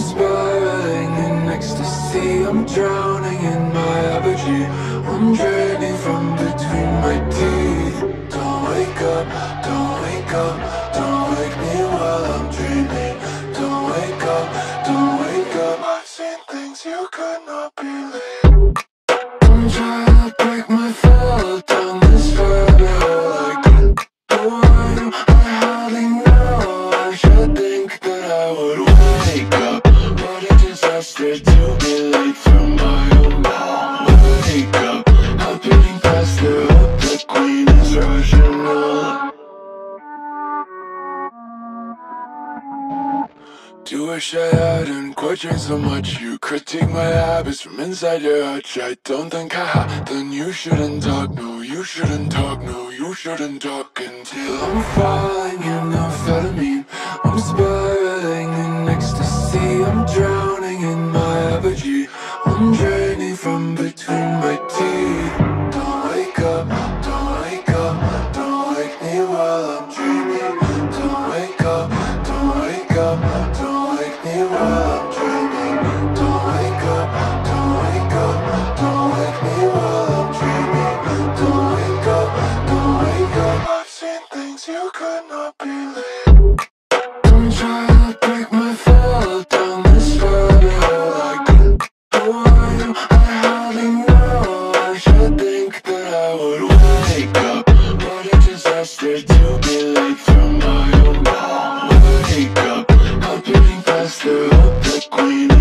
I'm spiraling in ecstasy, I'm drowning in my apogee, I'm draining from between my teeth. Don't wake up, don't wake up, don't wake me while I'm dreaming. Don't wake up, don't wake up, I've seen things you could not believe. I'm trying to break my fall down this rabbit hole. I get bored, I'm hiding now. I should think that I would wake up, what a disaster to be late for my own home. Wake up, I'm getting faster, up the queen is rational. Do wish I hadn't quite drank so much. You critique my habits from inside your hutch. I don't think I had, then you shouldn't talk. No, you shouldn't talk, no, you shouldn't talk. Until I'm falling in amphetamine, I'm spiraling in ecstasy, I'm drowning in my apogee, I'm draining from between my teeth. Don't wake up, don't wake up, don't wake me while I'm dreaming. Don't wake up, don't wake up, don't wake me while I'm dreaming. Don't wake up, don't wake up, don't wake me while I'm dreaming. Don't wake up, don't wake up, I've seen things you could not believe. I'm trying to break my fall down this rabbit hole. I get bored, I hardly know. I should think that I would wake up, what a disaster to be late for my own home. Wake up, I'm getting faster, up the queen.